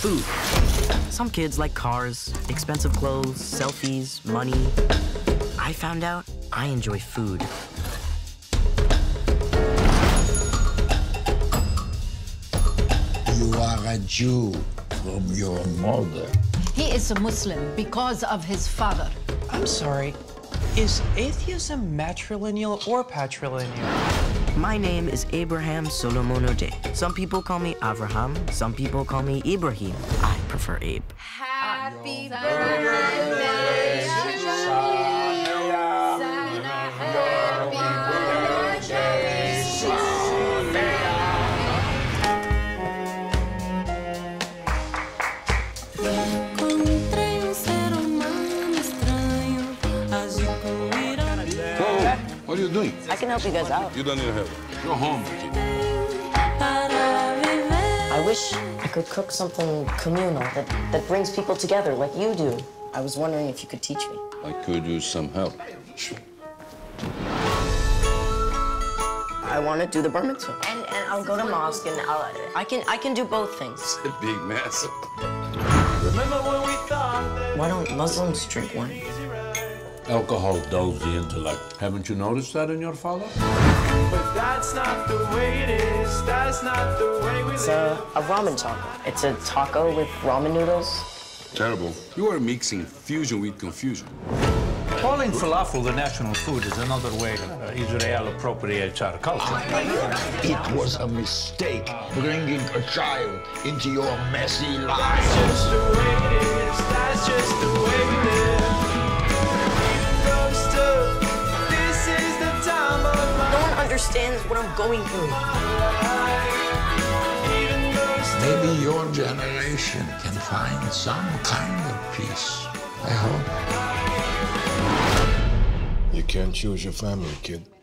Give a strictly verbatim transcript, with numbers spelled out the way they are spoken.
food. Some kids like cars, expensive clothes, selfies, money. I found out I enjoy food. You are a Jew from your mother. He is a Muslim because of his father. I'm sorry. Is atheism matrilineal or patrilineal? My name is Abraham Solomon Ode. Some people call me Avraham. Some people call me Ibrahim. I prefer Abe. Happy birthday! What are you doing? I can help you guys out. You don't need help. Go home. I wish I could cook something communal that, that brings people together like you do. I was wondering if you could teach me. I could use some help. I want to do the Burman too. And, and I'll go to mosque and I'll, I can I can do both things. It's a big mess. Remember when we thought that why don't Muslims drink wine? Alcohol dulls the intellect. Haven't you noticed that in your father? But that's not the way it is. That's not the way we live. It's a, a ramen taco. It's a taco with ramen noodles. Terrible. You are mixing fusion with confusion. Calling falafel the national food is another way uh, Israel appropriates our culture. It was a mistake bringing a child into your messy life. That's just the way it is. That's just the way we live. Understands what I'm going through. Maybe your generation can find some kind of peace. I hope. You can't choose your family, kid.